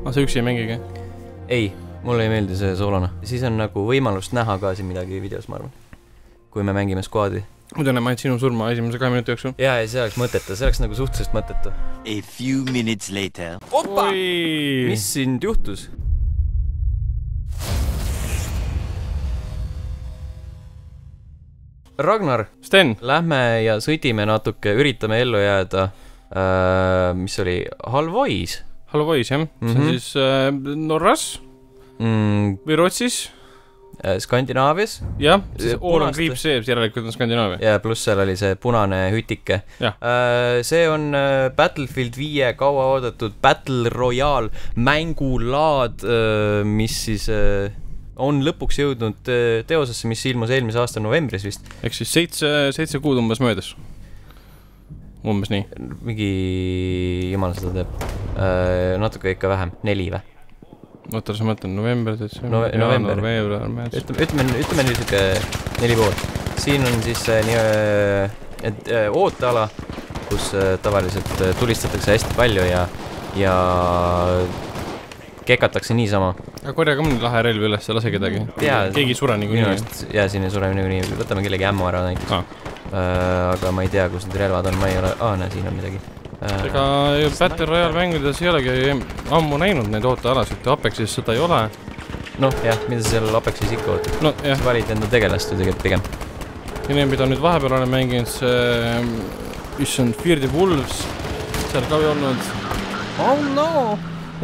aga sa üksi ei mängigi? ei, mulle ei meeldi see soolane. Siis on nagu võimalust näha ka siin midagi videos, ma arvan. Kui me mängime squadi. Muidu näeme ainult sinu surma esimese 2 minuti jooksul. Jaa, ja see oleks mõteta, see oleks nagu suhteliselt mõttetu. A few minutes later. Opa! Mis siin juhtus? Ragnar, Sten, lähme ja sõdime natuke, üritame ellu jääda, mis oli, Halvõis? Halvõis, jah. See on siis Norras või Rootsis? Skandinaavias. Jah, oran kriips seeb, järelikult on Skandinaavia. Ja pluss seal oli see punane hütike. See on Battlefield 5 kaua oodatud Battle Royale mängulaad, mis siis on lõpuks jõudnud teosesse, mis ilmus eelmise aasta novembris vist. Eks siis 7 kuud umbes möödas. Umbes nii. Mingi jumal seda teeb. Natuke ikka vähem. 4 vä? Oota, sa mõtlen november, november. Ütleme nüüd ikka 4 pool. Siin on siis nii-öelda ooteala, kus tavaliselt tulistatakse hästi palju ja kekatakse niisama. Aga korjaga mõni lahe relv üles, lase kedagi. Keegi ei sure niiku nii. Jaa, siin ei sure niiku nii. Võtame kellegi ämmu ära näiteks. Aga ma ei tea, kus need relvad on. Ma ei ole... Aa, näe, siin on midagi. Ega Battle Royale mängudes ei olegi ammu näinud neid ootealasid. Apexis seda ei ole. Noh, jah, mida sa seal Apexis ikka ootad? No, jah. Sa valid enda tegelast või tegelikult pigem. Ja nii, mida nüüd vahepeal olen mänginud, see... mis on Fear the Wolves. Seal ka ei olnud. Oh no!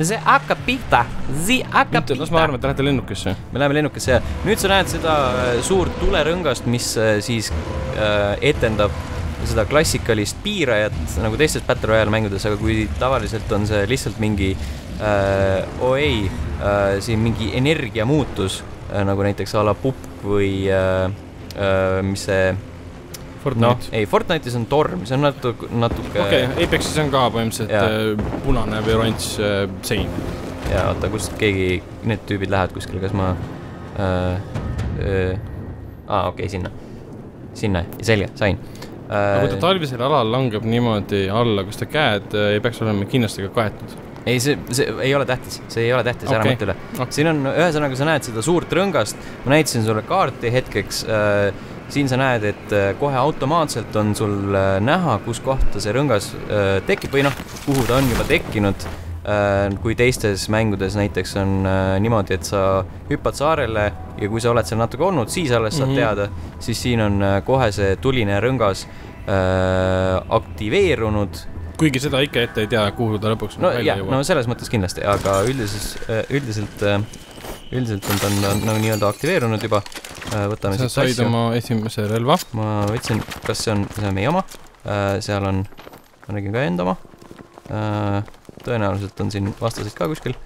See hakkab pihta, see hakkab pihta. Las ma arvan, et lähete lennukesse. Me läheme lennukesse ja nüüd sa näed seda suurt tulerõngast, mis siis etendab seda klassikalist piirajat nagu teistes Battle Royale mängudes, aga kui tavaliselt on see lihtsalt mingi OE, siin mingi energiamuutus, nagu näiteks ala pupk või mis see... Fortnite. Ei, Fortnite'is on torm, see on natuke... Okei, Apexis on ka põhimõtteliselt punane või orange sein. Jaa, oota, kus keegi, need tüübid lähevad kuskile, kas ma... okei, sinna. Sinna, selge, sain. Aga kui ta talvisel alal langeb niimoodi alla, kus ta käed ei peaks olema kindlasti ka kaetud. Ei, see ei ole tähtis, ära mõte üle. Siin on, ühesõnaga sa näed seda suurt rõngast, ma näitasin sulle kaarti hetkeks. Siin sa näed, et kohe automaatselt on sul näha, kus kohta see rõngas tekib või noh, kuhu ta on juba tekkinud. Kui teistes mängudes näiteks on niimoodi, et sa hüppad saarele ja kui sa oled seal natuke olnud, siis alles saad teada, siis siin on kohe see tuline rõngas aktiveerunud. Kuigi seda ikka ette ei tea, kuhu ta lõpuks välja jõuab. No selles mõttes kindlasti, aga üldiselt on ta nagu nii-öelda aktiveerunud juba. Võtame siit asju. Sa said oma esimese relva. Ma võtsin, kas see on meie oma. Seal on, ma nägin ka enda oma. Tõenäoliselt on siin vastasid ka kuskil.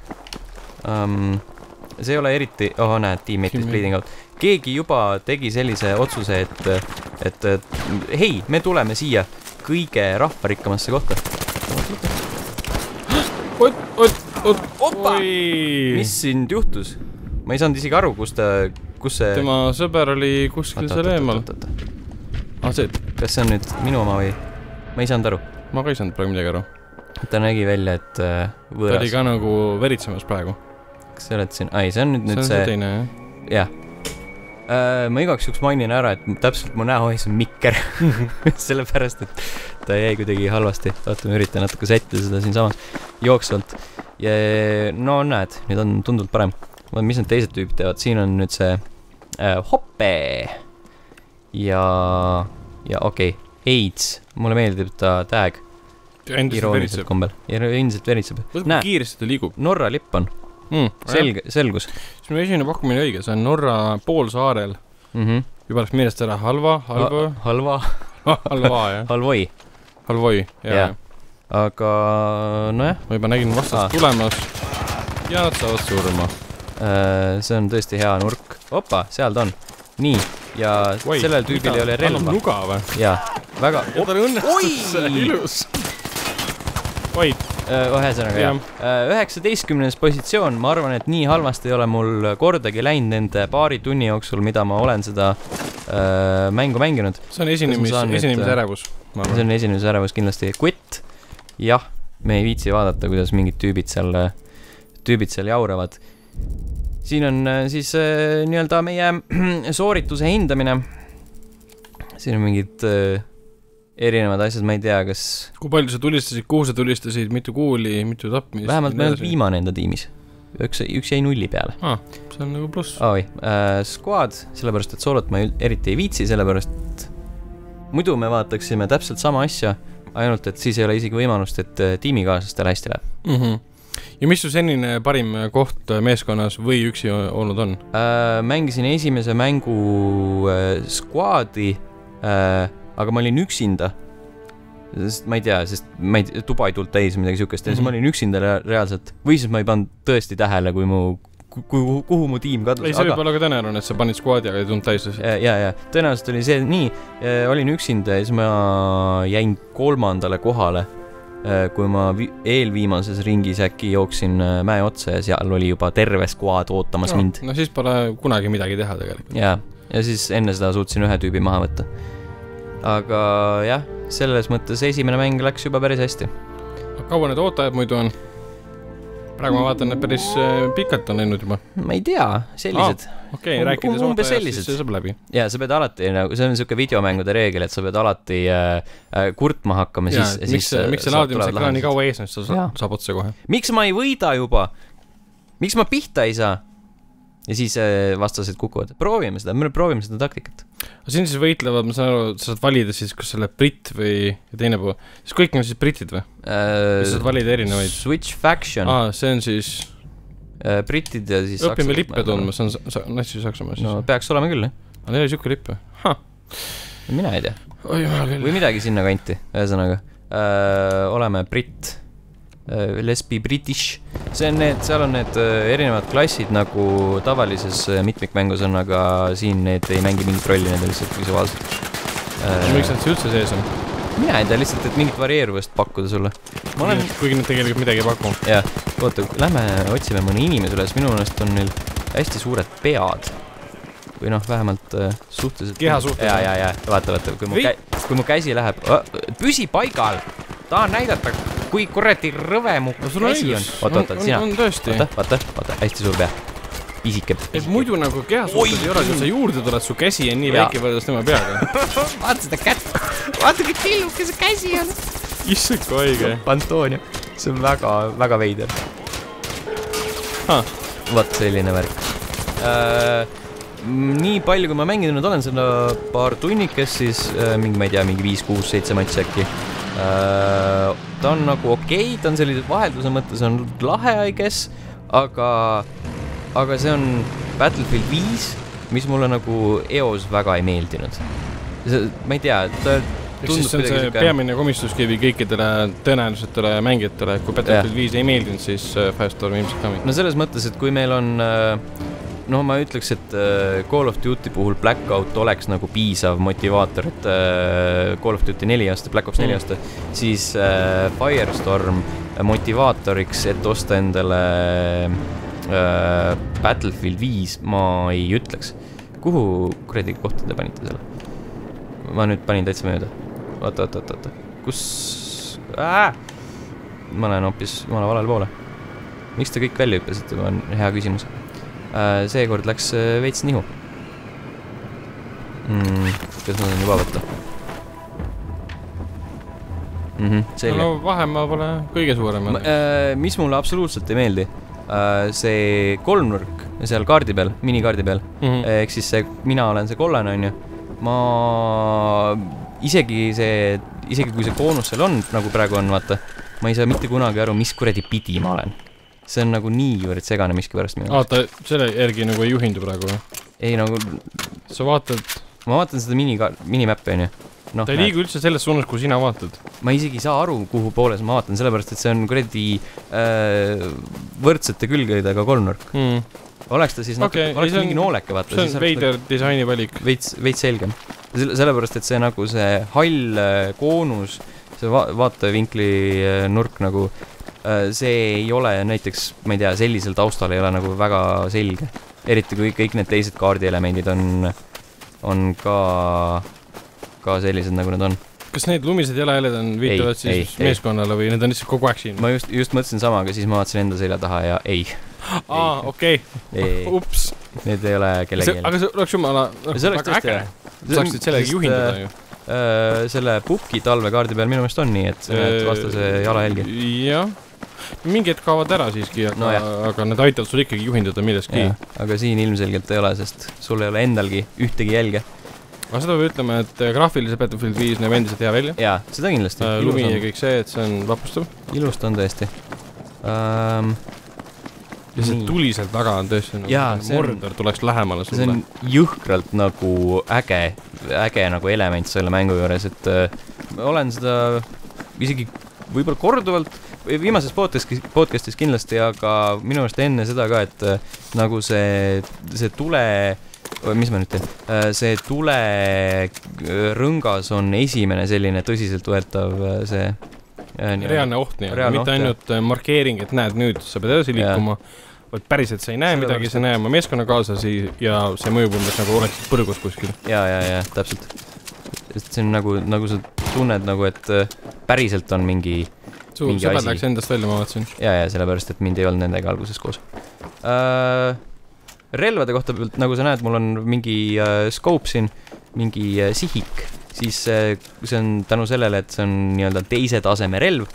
See ei ole eriti... Oha, näed, teammate'is bleeding out. Keegi juba tegi sellise otsuse, et hei, me tuleme siia kõige rahvarikkamasse kohta. Opa! Mis siin juhtus? Ma ei saanud isegi aru, kus ta... Tema sõber oli kuskil seal eemal. Kas see on nüüd minu oma või? Ma ei saanud aru. Ma ka ei saanud praegu midagi aru. Ta nägi välja, et võõras. Ta oli ka nagu veritsemas praegu. Kas sa oled siin? Ai, see on nüüd see... See on see teine, jah? Jah. Ma igaks juhuks mainin ära, et täpselt mu näe hois on Mikker. Sellepärast, et ta jäi kuidagi halvasti. Vaatame, üritan natuke sättida seda siin samas jooksvalt. No näed, nüüd on tundult parem. Mis need teised tüübid teevad? Siin on nüüd see... Hoppe! Ja okei. AIDS. Mulle meeldib ta tag. Irooniselt kombel. Endiselt veritseb. Näe. Kiiresti ta liigub. Norra lipp on. Selgus. Siis minu esimene pakkumine õige. See on Norra poolsaarel. Juba oleks meelest ära Halvõi. Halvõi, jah. Aga... nojah. Ma juba nägin vastast tulemas. Ja nad saavad surma. See on tõesti hea nurk. Opa, seal ta on. Nii, ja sellel tüübil ei ole relva. Tal on luga või? Jaa, väga... Ja tal õnnestus see ilus. Oi! Ühesõnaga, jah. 19. positsioon, ma arvan, et nii halvasti ei ole mul kordagi läinud nende paari tunni jooksul, mida ma olen seda mängu mänginud. See on esinemise ärevus. See on esinemise ärevus kindlasti. Quit. Jah, me ei viitsi vaadata, kuidas mingid tüübid seal tüübid seal jauravad. Siin on siis nii-öelda meie soorituse hindamine. Siin on mingid erinevad asjad, ma ei tea, kas... Kui palju sa tulistasid, kuhu sa tulistasid, mitu kuuli, mitu tapmist... Vähemalt me olid viimane enda tiimis. Üks jäi nulli peale. See on nagu pluss. Squad, sellepärast, et soolot ma eriti ei viitsi, sellepärast... Muidu me vaataksime täpselt sama asja, ainult et siis ei ole isegi võimalust, et tiimikaaslastel hästi läheb. Ja mis su senine parim koht meeskonnas või üksi olnud on? Mängisin esimese mängu squadi, aga ma olin üksinda. Sest ma ei tea, sest tuba ei tult täis midagi siukest. Ja siis ma olin üksinda reaalselt. Või siis ma ei pannud tõesti tähele, kuhu mu tiim kadus. Ei, see võib olla ka tõenäoline, et sa panid squadi, aga ei tund täis. Tõenäoliselt oli see nii. Olin üksinda ja siis ma jäin kolmandale kohale. Kui ma eelviimases ringis äkki jooksin mäe otsa ja seal oli juba terve squad ootamas mind. No siis pole kunagi midagi teha tegelikult. Ja siis enne seda suutsin ühe tüübi maha võtta. Aga jah, selles mõttes esimene mäng läks juba päris hästi. Kaua need ootajad muidu on? Praegu ma vaatan, et päris pikalt on lennud juba. Ma ei tea, sellised. Okei, rääkides ootajast, siis see saab läbi. Ja, sa pead alati, see on niisugune videomängude reegel, et sa pead alati kurtma hakkama. Miks see laadimisega ka nii kaua ees, siis sa saab otsa kohe. Miks ma ei võida juba? Miks ma pihta ei saa? Ja siis vastased kukuvad. Proovime seda, me proovime seda taktikat. Siin siis võitlevad, ma saan aru, sa saad valida siis, kas selle Brit või teine pool. Siis kõik on siis Britid või? Sa saad valida erinevaid. Switch faction. See on siis... Britid ja siis... Õpime lippe tundma, see on näitsi Saksamaa siis. No peaks olema küll, jah. Aga neil oli siuke lippe. Mina ei tea. Või midagi sinna kanti, ühesõnaga. Oleme Brit. Lesbi British. Seal on need erinevad klassid nagu tavalises mitmikmängus on, aga siin need ei mängi mingit rolli, need on lihtsalt visuaalselt. Miks nad see üldse sees on? Mina ei tea, lihtsalt, et mingit varieeruvust pakkuda sulle. Kuigi nad tegelikult midagi pakkuvad. Jah, oota, lähme otsime mõne inimese üles. Minu mõnest on neil hästi suured pead. Või noh, vähemalt suhteliselt... Keha suhteliselt. Vaata, kui mu käsi läheb... Püsi paigal! Tahan näidata... Kui korrati rõve mu käsi on. Oota, sina. Vaata, hästi suur pea. Isikeb. Et muidu nagu kehasuhtes ei ole, kui sa juurde tuled, su käsi on nii väike võrdes tema peaga. Vaata seda kätt. Vaata, kui tilluke see käsi on. Issek oige. Pantoonio. See on väga, väga veider. Vaat selline värk. Nii palju, kui ma mänginud olen seda paar tunnikest, siis mingi, ma ei tea, mingi 5-6-7 matsi äkki. Ta on nagu okei, ta on sellise vahelduse mõttes on lahe, I guess, aga see on Battlefield 5, mis mulle nagu eos väga ei meeldinud. Ma ei tea, ta tundub kuidagi see peamine komistuskeevi kõikidele tõenäolisetele mängijatele, kui Battlefield 5 ei meeldinud, siis Firestorm ilmselt ka. No selles mõttes, et kui meil on, no ma ütleks, et Call of Duty puhul Blackout oleks nagu piisav motivaator, et Call of Duty 4 aasta, Black Ops 4 aasta, siis Firestorm motivaatoriks, et osta endale Battlefield 5, ma ei ütleks. Kuhu kuradi kohta te panite selle? Ma nüüd panin täitsa mööda. Oota. Kus? Ma olen hoopis valel poole. Miks te kõik välja ütlesite? Ma on hea küsimus. Seekord läks veits nihu. Kas ma saan juba võtta? No vahemaa pole kõige suurem. Mis mulle absoluutselt ei meeldi, see kolmnurk seal kaardi peal, minikaardi peal, eks siis mina olen see kollane on ju. Ma isegi kui see koonus seal on, nagu praegu on, vaata, ma ei saa mitte kunagi aru, mis kuradi pidi ma olen. See on nagu nii juurid segane miski pärast minu. Aata, selle järgi nagu ei juhindu praegu. Ei nagu... Sa vaatad... Ma vaatan seda minimäppe on ju. Ta ei liigu üldse selles suunas, kui sina vaatad. Ma isegi ei saa aru, kuhu pooles ma vaatan, sellepärast, et see on kuredi võrdsete külgedega kolmnurk. Oleks ta siis mingi nooleke vaata. See on veider disaini valik. Veid selgem. Sellepärast, et see nagu see hall koonus, see vaatevinkli nurk nagu... See ei ole näiteks, ma ei tea, sellisel taustal ei ole nagu väga selge. Eriti kui kõik need teised kaardielemendid on ka sellised, nagu nad on. kas need lumised jalajäljed on viitavad siis meeskonnale või need on lihtsalt kogu aeg siin? Ma just mõtlesin sama, aga siis ma vaatasin enda selja taha ja ei. Aa, okei. Ups. Need ei ole kellegi. Aga see oleks jumala äge. Saaksid sellegi juhindada ju. Selle pukki talvekaardi peal minu meest on nii, et vastase jalajälgi. Jah. Mingid kaavad ära siiski, aga need aitavad sul ikkagi juhindada milleski. Aga siin ilmselgelt ei ole, sest sul ei ole endalgi ühtegi jälge. Aga seda või ütleme, et graafilise Battlefield 5 näeb endiselt hea välja. Jaa, seda kindlasti. Lumi ja kõik see, et see on vapustav. Ilust on tõesti. Ja see tuli seal taga on tõesti nagu mordor tuleks lähemale sulle. See on jõhkralt nagu äge nagu element selle mängu juures, et ma olen seda isegi võibolla korduvalt viimases podcastis kindlasti, aga minu arust enne seda ka, et nagu see tule... mis ma nüüd teen? See tule rõngas on esimene selline tõsiselt võetav see... Reaalne oht, mitte ainult markeering, et näed nüüd, sa pead edasi liikuma, vaid päriselt sa ei näe midagi, sa näe oma meeskonna kaasasi ja see mõjub umbes nagu oleks põrgus kuskil. Jaa, täpselt. See on nagu sa tunned nagu, et päriselt on mingi asi. Sõpad läks endast välja, ma vaatsin. Jaa, sellepärast, et mind ei olnud nendega alguses koos. Relvade kohta pealt, nagu sa näed, mul on mingi scope siin, mingi sihik, siis see on tänu sellele, et see on nii-öelda teise taseme relv.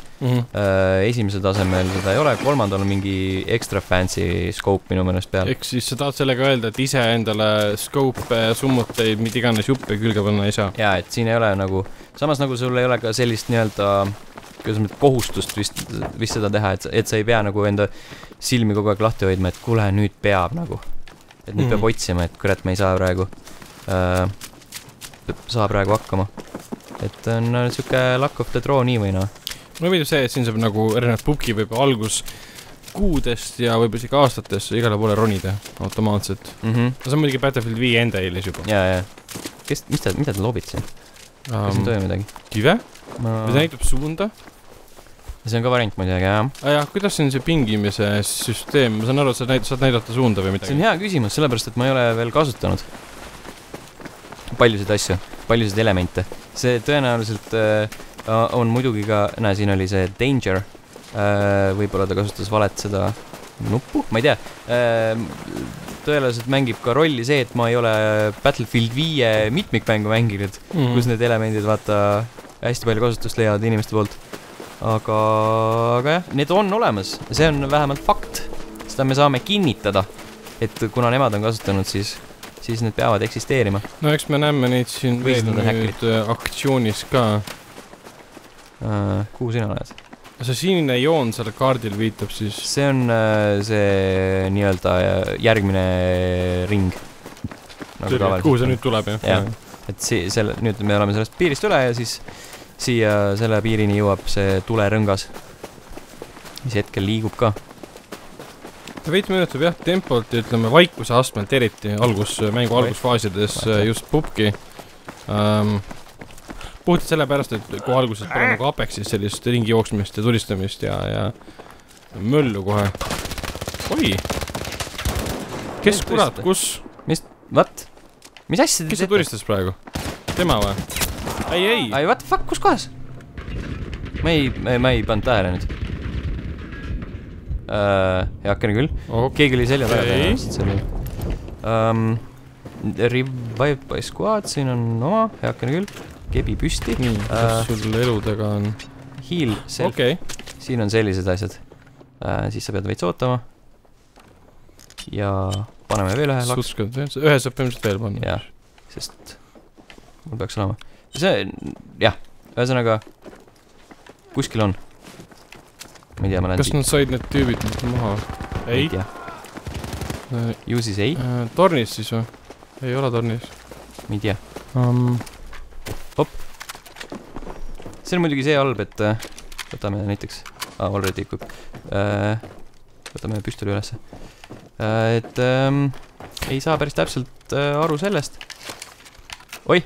Esimese tasemel seda ei ole, kolmandal on mingi extra fancy scope minu mõnest peal. Eks siis sa tahad sellega öelda, et ise endale scope summuteid, mida iganes juppe külge panna ei saa. Jaa, et siin ei ole nagu, samas nagu sul ei ole ka sellist nii-öelda kohustust vist seda teha, et sa ei pea nagu enda silmi kogu aeg lahti hoidma, et kuule, nüüd peab nagu, et nüüd peab otsima, et kurat, ma ei saa praegu hakkama, et on siuke lack of the draw nii või noh. Mulle meeldib see, et siin saab nagu erinevad pubki võib algus kuudest ja võib-olla isegi aastates igale poole ronida automaatselt. See on muidugi Battlefield 5 enda eelis juba. Jaa. Mida te loobid siin? Kas siin toimub midagi? Kive? Või ta näitab suunda? See on ka variant muidugi, jah. Kuidas see on see pingimise süsteem? Ma saan aru, et sa saad näidata suunda või midagi. See on hea küsimus, sellepärast, et ma ei ole veel kasutanud paljusid asju, paljusid elemente. See tõenäoliselt on muidugi ka, näe, siin oli see danger. Võibolla ta kasutas valet seda nuppu, ma ei tea. Tõenäoliselt mängib ka rolli see, et ma ei ole Battlefield 5 mitmikmängu mänginud, kus need elementid vaata... hästi palju kasutust leiavad inimeste poolt. Aga jah, need on olemas. See on vähemalt fakt. Seda me saame kinnitada, et kuna nemad on kasutanud, siis need peavad eksisteerima. No eks me näeme neid siin veel nüüd aktsioonis ka. Kuhu sina oled? See sinine joon selle kaardil viitab siis? See on see nii-öelda järgmine ring. Kuhu see nüüd tuleb, jah? Et nüüd me oleme sellest piirist üle ja siis siia selle piirini jõuab see tulerõngas, mis hetkel liigub ka. Ta veits mõjutab jah tempolt ja ütleme vaikuse astmelt eriti mängu algusfaasides just pubki. Puhtalt sellepärast, et kui alguses pole nagu Apexis sellist ringi jooksmist ja tulistamist ja möllu kohe. Oi! Kes kurat, kus? Mis? What? Mis asja te teete? Kes sa turistas praegu? Tema või? Ei! Ai, what the fuck, kus kohas? Ma ei pannud tähele nüüd. Heakene küll. Keegi oli selja taga tõenäoliselt selle. Revive by squad, siin on oma, heakene küll. Kebi püsti. Kas sul eludega on? Heal self. Siin on sellised asjad. Siis sa pead veits ootama. Ja... paneme veel ühe laks. Ühe saab põhimõtteliselt veel panna. Jah, sest mul peaks olema. See, jah, ühesõnaga kuskil on. Ma ei tea, ma lähen tiit. Kas nad said need tüübid maha? Ei. Ju siis ei. Tornis siis või? Ei ole tornis. Ma ei tea. Hopp. See on muidugi see halb, et võtame näiteks... already equip. Võtame püstoli ülesse. Et ei saa päris täpselt aru sellest. Oi!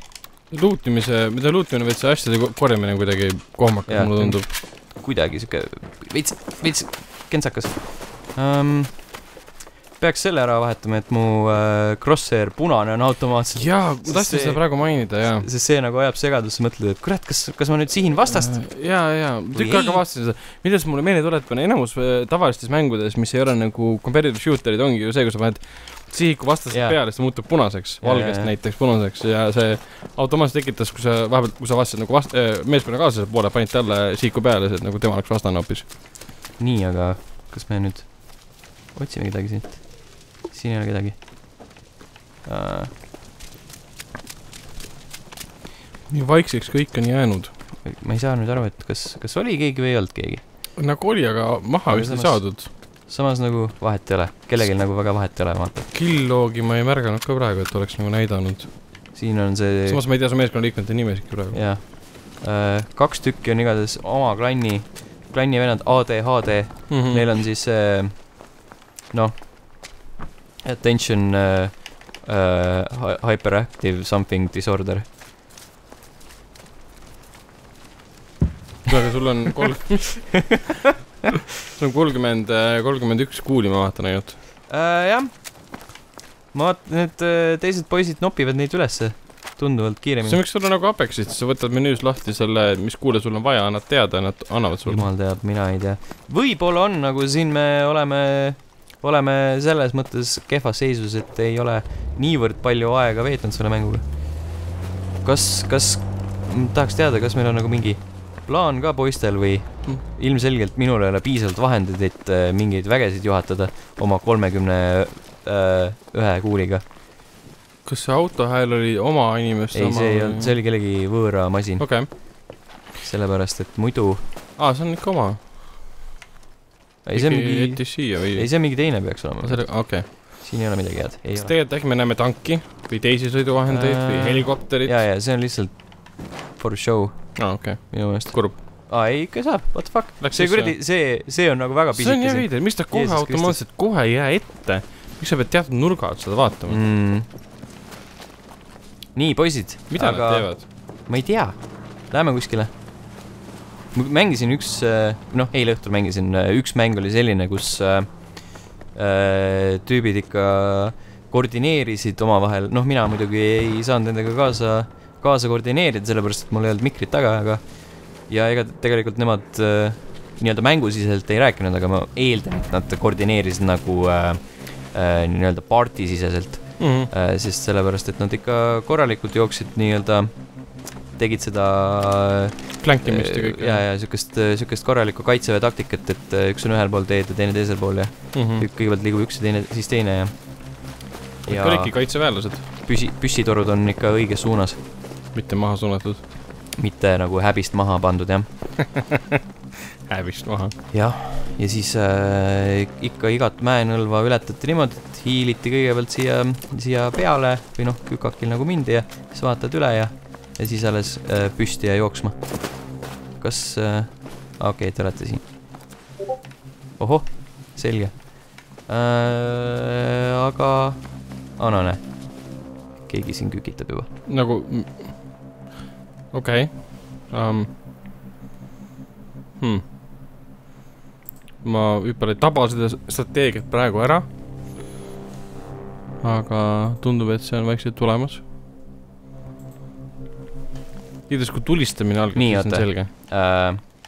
Luutimise, mida luutimine võid see asjade korjamine kuidagi kohmakas mulle tundub. Kuidagi siuke veits kentsakas. peaks selle ära vahetama, et mu crosshair punane on automaatselt. Jaa, ma tahtsin seda praegu mainida, jah. Sest see nagu ajab segadus, mõtled, et kurat, kas ma nüüd sihin vastast? Jaa, tükk aga vastasin seda. Milles mulle meelde tuletan, enamus tavalistes mängudes, mis ei ole nagu competitive shooterid, ongi ju see, kus sa vahet sihiku vastasest peale, see muutub punaseks, valgest näiteks punaseks ja see automaatselt tekitas, kui sa vahepealt, kui sa vastasid nagu meeskonna kaasase poole, panid talle sihiku peale, see nagu tema oleks vastane hoopis. Nii, aga kas me nüüd otsime kedagi siit? Siin ei ole kedagi. Nii vaikseks kõik on jäänud. Ma ei saa nüüd aru, et kas oli keegi või ei olnud keegi? Nagu oli, aga maha vist ei saadud. Samas nagu vahet ei ole, kellegil nagu väga vahet ei ole, vaata. Killoogi ma ei märganud ka praegu, et oleks nagu näidanud. Siin on see... Samas ma ei tea su meeskonna liikmete nimesid praegu. Jah. 2 tükki on igatahes oma klanni venad ADHD. Neil on siis noh, attention hyperactive something disorder. Aga sul on 31 kuuli ma vaatan ainult. Jah. Ma vaatan, et teised poisid nopivad neid ülesse tunduvalt kiiremini. See võiks sulle nagu Apexid, sa võtad menüüs lahti selle, mis kuule sul on vaja, annad teada, nad annavad sulle. Jumal teab, mina ei tea. Võibolla on, nagu siin me oleme selles mõttes kehvas seisus, et ei ole niivõrd palju aega veetnud selle mänguga. Kas tahaks teada, kas meil on nagu mingi plaan ka poistel või ilmselgelt minul ei ole piisavalt vahendid, et mingeid vägesid juhatada oma 31 kuuliga. Kas see auto hääl oli oma inimest? Ei, see oli kellegi võõra masin. Okei. Sellepärast, et muidu... Aa, see on ikka oma. Ei, see on mingi teine peaks olema. Okei. Siin ei ole midagi head. Kas tegelikult äkki me näeme tanki või teisi sõiduvahendeid või helikopterit? Jaa, see on lihtsalt for show. Aa, okei. Minu mõelest. Kurb. Aa, ei ikka saab. What the fuck? See on nagu väga pisike. See on jah viidel. Mis ta kohe automaatselt kohe ei jää ette? Miks sa pead teatud nurga seda vaatama? Nii, poisid. Mida nad teevad? Ma ei tea. Läheme kuskile. Ma mängisin üks... Noh, eile õhtul mängisin. Üks mäng oli selline, kus tüübid ikka koordineerisid oma vahel. Noh, mina muidugi ei saanud nendega kaasa koordineerida, sellepärast, et mul ei olnud mikrit taga, aga ja ega tegelikult nemad nii-öelda mängusiselt ei rääkinud, aga ma eeldan, et nad koordineerisid nagu nii-öelda partisiseselt, sest sellepärast, et nad ikka korralikult jooksid nii-öelda, tegid seda klankimist ja kõik. Ja sükest korraliku kaitseväe taktikat, et üks on ühel pool teed ja teine teisel pool ja kõigepealt liigub üks ja siis teine ja kõliki kaitseväelased. Püssitorud on ikka õiges suunas. Mitte maha suunatud. Mitte nagu häbist maha pandud, jah. Häbist maha. Jah, ja siis ikka igat mäenõlva ületati niimoodi, et hiiliti kõigepealt siia peale või noh, kükakil nagu mindi ja siis vaatad üle ja siis alles püsti ja jooksma. Kas... Okei, te olete siin. Oho, selge. Aga... Ano, näe. Keegi siin kükitab juba. Nagu... Okei. Ma üppele taba seda strateegiat praegu ära. Aga tundub, et see on vaikselt tulemas. Iides kui tulistamine algab, see on selge.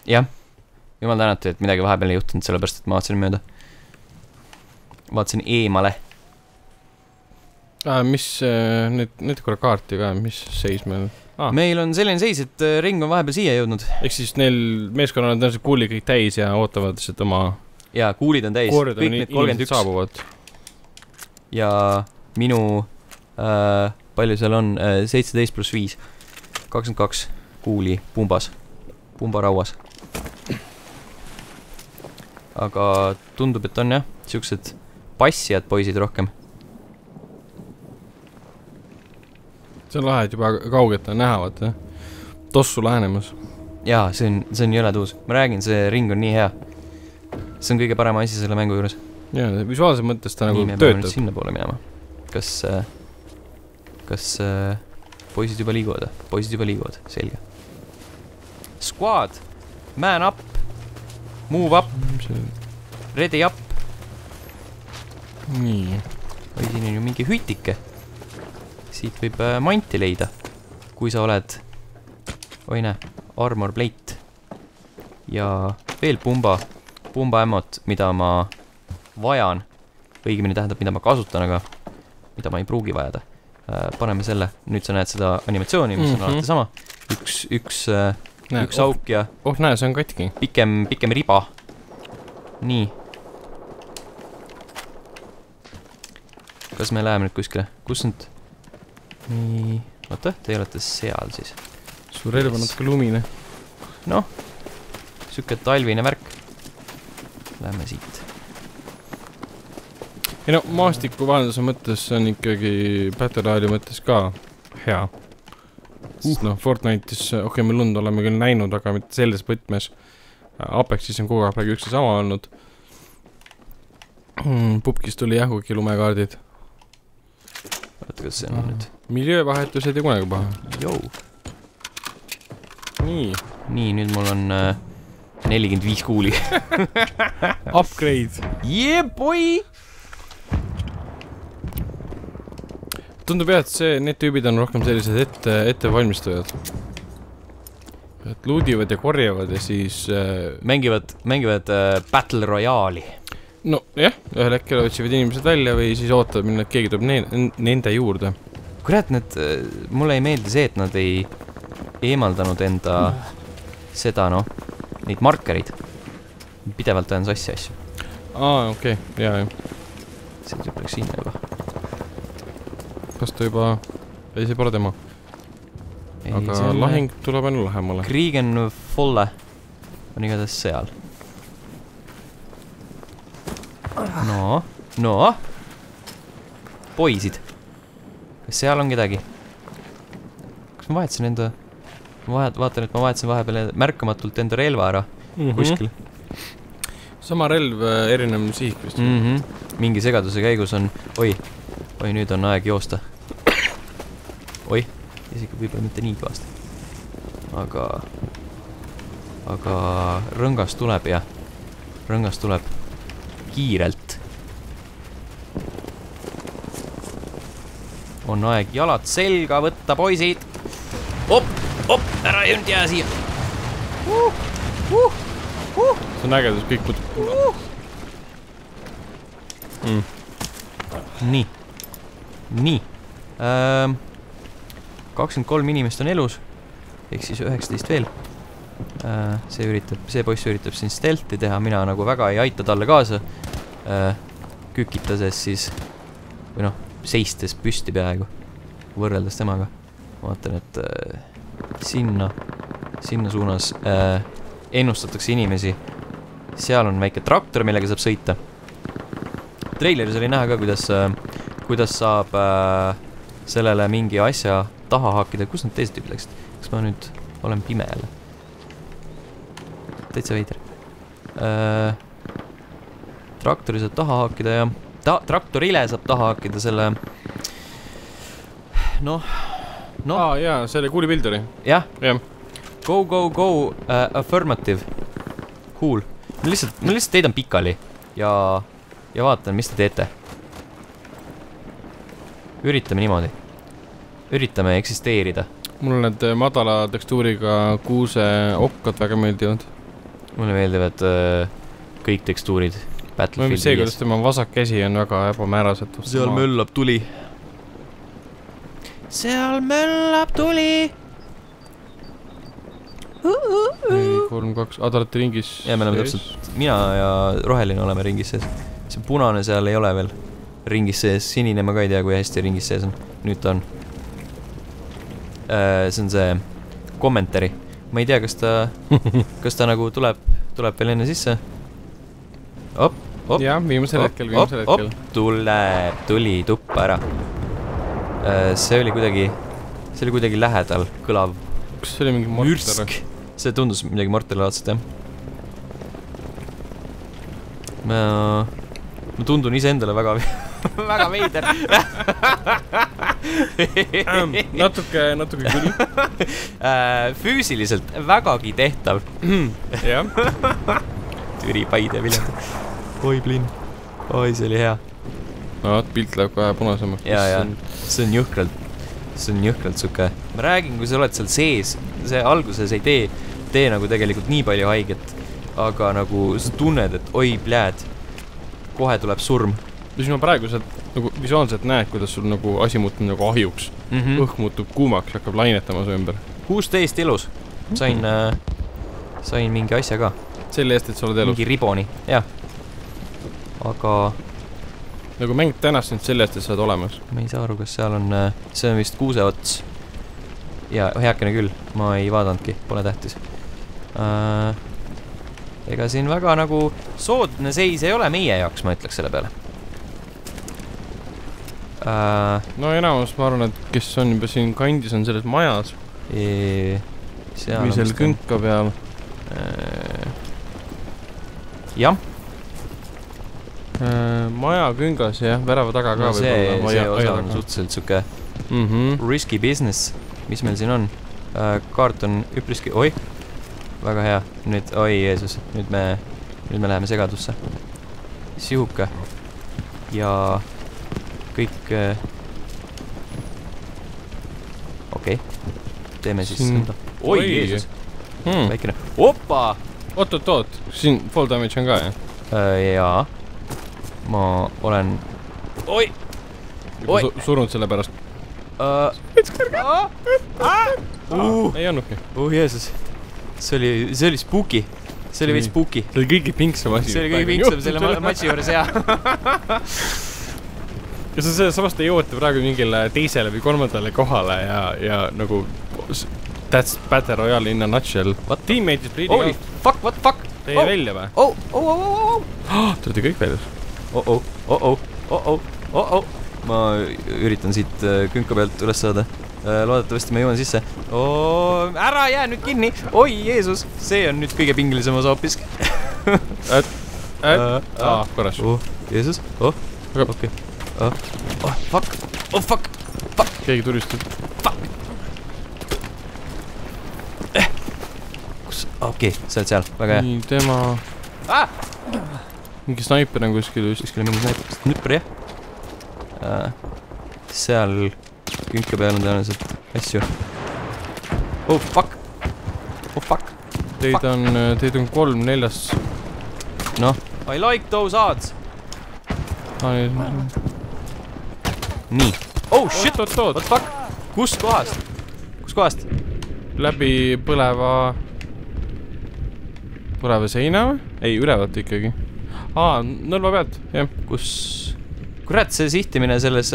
Jah. Jumal tänate, et midagi vahepeal ei juhtunud, sellepärast, et ma vaatsin mööda. Vaatsin eemale. Mis nüüd korra kaarti ka, mis seis meil? Meil on selline seis, et ring on vahepeal siia jõudnud. Eks siis neil meeskonnad on see kuuli kõik täis ja ootavad seda oma... Jaa, kuulid on täis. Kord on ilmselt saabuvad. Ja minu... Palju seal on? 17+5. 22 kuuli pumbas. Pumbarauas. Aga tundub, et on jah, siuksed passijad poisid rohkem. See on lahe, et juba kaugelt on näha, vaata. Tossu lähenemas. Jaa, see on jõle tuus. Ma räägin, see ring on nii hea. See on kõige parema asi selle mängu juures. Jaa, visuaalse mõttes ta nagu töötab. Nii, me peame nüüd sinna poole minema. Kas poisid juba liiguvad? Poisid juba liiguvad, selge. Squad! Man up! Move up! Ready up! nii. Oi, siin on ju mingi hütike. Siit võib manti leida, kui sa oled... Oi, näe, armor plate. Ja veel pumba ämmot, mida ma vajan. Õigemini tähendab, mida ma kasutan, aga mida ma ei pruugi vajada. Paneme selle. Nüüd sa näed seda animatsiooni, mis on alati sama. Üks auk ja... Oh, näe, see on katki. Pikem riba. Nii. Kas me läheme nüüd kuskile? Kus nüüd? Nii. Oota, te olete seal siis. Su relv on natuke lumine. Noh. Siuke talvine värk. Läheme siit. Ei no, maastiku vahenduse mõttes on ikkagi Battlefieldi mõttes ka hea. Sest noh, Fortnite'is, okei, me lund oleme küll näinud, aga mitte selles võtmes. Apexis on kogu aeg praegu üks ja sama olnud. Pupkis tuli jah, kuigi lumekaardid. Vaata, kas see on nüüd? Miljöövahetused ei kunagi paha. Jou. Nii. Nii, nüüd mul on 45 kuuli. Upgrade. Yeah, boy! Tundub jah, et need tüübid on rohkem sellised ettevalmistujad. Et luudivad ja korjavad ja siis... Mängivad Battle Royali. No jah, ühel äkkel otsivad inimesed välja või siis ootavad minna, et keegi tuleb nende juurde. Kurat, need... Mulle ei meeldi see, et nad ei eemaldanud enda seda, noh, neid markereid. Pidevalt on sassi asju. Aa, okei, jah. See peaks sinna juba. Kas ta juba... Ei, see pole tema. Aga lahing tuleb enne lähemale. Kriegen Folle on igatahes seal. No, no! Poisid! Kas seal on kedagi? Kas ma vahetasin enda... Vaatan, et ma vahetasin vahepeal märkamatult enda relva ära. Kuskil. Sama relv erinev sihik vist. Mingi segaduse käigus on... Oi, nüüd on aeg joosta. Oi, isegi võib-olla mitte nii kõvasti. Aga rõngas tuleb ja rõngas tuleb kiirelt. On aeg jalad selga võtta, poisid. Op, ära jõnd jää siia. See on ägedus kõik putu. Nii. 23 inimest on elus. Ehk siis 19 veel. See poiss üritab siin stealthi teha. Mina nagu väga ei aita talle kaasa. Kükitases siis... Või noh, seistes püsti peaaegu. Võrreldes temaga. Vaatan, et sinna suunas ennustatakse inimesi. Seal on väike traktor, millega saab sõita. Treileris oli näha ka, kuidas saab sellele mingi asja taha haakida. Kus need teised tüübid läksid? Kas ma nüüd olen pime jälle? Täitsa veider. Traktori saab taha haakida ja... Traktorile saab taha haakida selle... Noh... Aa, jaa, selle kuulipilduri. Jah. Go, go, go, affirmative. Cool. Ma lihtsalt teidan pikali ja vaatan, mis te teete. Üritame niimoodi. Üritame eksisteerida. Mul need madala tekstuuriga kuuse okkad väga meeldivad. Mulle meeldivad kõik tekstuurid Battlefieldi. See, kuidas tema vasak käsi on väga ebamääraselt. Seal möllab tuli. Seal möllab tuli! 4, 3, 2... Te olete ringis... Jah, me oleme täpselt... Mina ja roheline oleme ringis sees. See punane seal ei ole veel. Ringis sees, sinine ma ka ei tea, kui hästi ringis sees on. Nüüd ta on. See on see kommentari. Ma ei tea, kas ta nagu tuleb veel enne sisse. Op. Jah, viimasel hetkel. Tuli tuppa ära. See oli kuidagi lähedal kõlav. Kas see oli mingi mürsk? See tundus midagi mortelaadset, jah. Ma tundun ise endale väga... väga veider. Natuke küll. Füüsiliselt vägagi tehtav. Jah. Türi paide vilja. Oi, plin. Oi, see oli hea. no, pilt läheb kohe punasemaks. See on jõhkralt. See on jõhkralt suke. Ma räägin, kui sa oled seal sees. See alguses ei tee nagu tegelikult nii palju haiget. Aga nagu sa tunned, et oi pläed. Kohe tuleb surm. Siis ma praegu nagu visuaalselt näed, kuidas sul nagu asi muutub nagu ahjuks. Õhk muutub kuumaks, hakkab lainetama su ümber. 16 elus. Sain mingi asja ka. Selle eest, et sa oled elus. Mingi riboni, jah. Aga... nagu mäng tänast nüüd sellest, et sa oled olemas. Ma ei saa aru, kas seal on... see on vist kuuse ots. Ja heakene küll, ma ei vaadanudki, pole tähtis. Ega siin väga nagu soodne seis ei ole meie jaoks, ma ütleks selle peale. No enamus, ma arvan, et kes on juba siin kandis, on selles majas. Või seal künka peal. Jah. Maja küngas, jah, värava taga ka võibolla. See osa on suhteliselt suke risky business, mis meil siin on. Kaart on üpriski, oi, väga hea, nüüd, oi Jeesus, nüüd me läheme segadusse. Sihuke ja kõik, okei, teeme siis seda. Oi Jeesus, väikene, oppa! Oot, siin fall damage on ka, jah? Jaa. Ma olen... Oi! Surunud selle pärast. Ei annudki. Jeesus. See oli spooky. See oli veits spooky. See oli kõige pinksam asi. See oli kõige pinksam selle matši juures, jah. Ja see samast ei jõuata praegu mingile teisele või kolmandale kohale ja nagu... That's Battle Royale in a nutshell. Teammates bleeding out. Fuck. Teie välja või? Tulete kõik väljas. Oh. Ma üritan siit künka pealt üles saada. Loodetavasti ma jõuan sisse. Ära jää nüüd kinni. Oi Jeesus, see on nüüd kõige pingelisem osa hoopis. Korras. Jeesus. Okei. Fuck. Keegi turistab. Fuck. Kus? Okei, sa oled seal. Väga hea. Nii, tema... mingi snaiper on kuskil just. Kuskil on mingi snaiper, jah. Seal künke peal on tõenäoliselt asju. Oh fuck. Teid on 3, 4. Noh. I like those odds. Nii. Oh shit. What fuck. Kus kohast? Läbi põleva seina või? Ei, ülevalt ikkagi. Nõlva pealt, jah. Kus... kurat, see sihtimine selles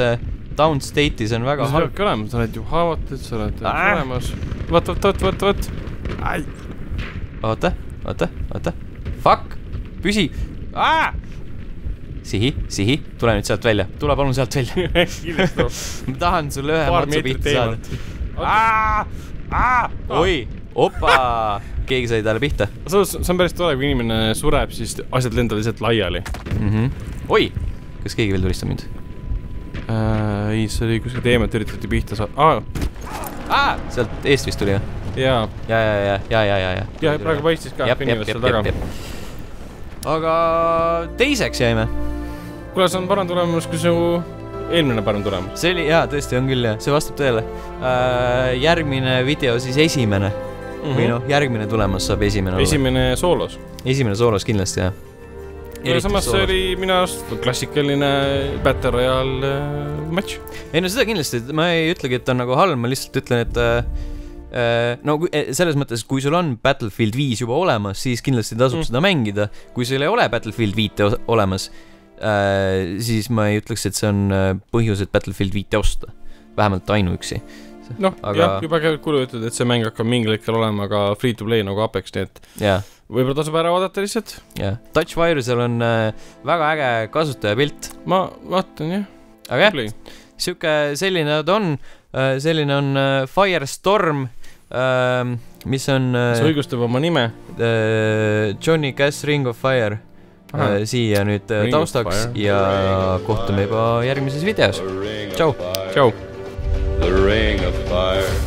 downstate'is on väga halb. See peabki olema, sa oled ju haavatud, sa oled olemas. Võt. Oota. Fuck! Püsi! Sihi, tule nüüd sealt välja. Tule palun sealt välja. Ma tahan sulle ühe matsu pihta saada. Oi! Opa! Keegi sai talle pihta. See on päris tore, kui inimene sureb, siis asjad lendab lihtsalt laiali. Oi! Kas keegi veel tulistab mind? Ei, see oli kuskil teemalt üritati pihta saab. Sealt eest vist tuli, jah? Jaa. Jah, praegu paistis ka pinnivad seal taga. Aga teiseks jäime. Kuule, see on parem tulemus, kui see eelmine parem tulemus. See oli, jaa, tõesti on küll, jah. See vastab tõele. Järgmine video siis esimene. Või noh, järgmine tulemas saab esimene olla. Esimene soolos kindlasti, jah. Samas see oli minu arust klassikaline Battle Royale match. Ei no seda kindlasti, ma ei ütlegi, et ta on nagu halb, ma lihtsalt ütlen, et no selles mõttes, kui sul on Battlefield 5 juba olemas, siis kindlasti tasub seda mängida. Kui sul ei ole Battlefield 5 olemas, siis ma ei ütleks, et see on põhjus, et Battlefield 5 osta. Vähemalt ainuüksi. Noh, jah, juba käivad kulujutud, et see mäng hakkab mingil hetkel olema ka free to play nagu Apex, nii et võibolla tasub ära oodata lihtsalt. Jah, Touchwiresel on väga äge kasutajapilt. Ma vaatan, jah. Aga jah, selline on Firestorm, mis on... see õigustab oma nime. Johnny Cash Ring of Fire. Siia nüüd taustaks ja kohtume juba järgmises videos. Tšau! The ring of fire.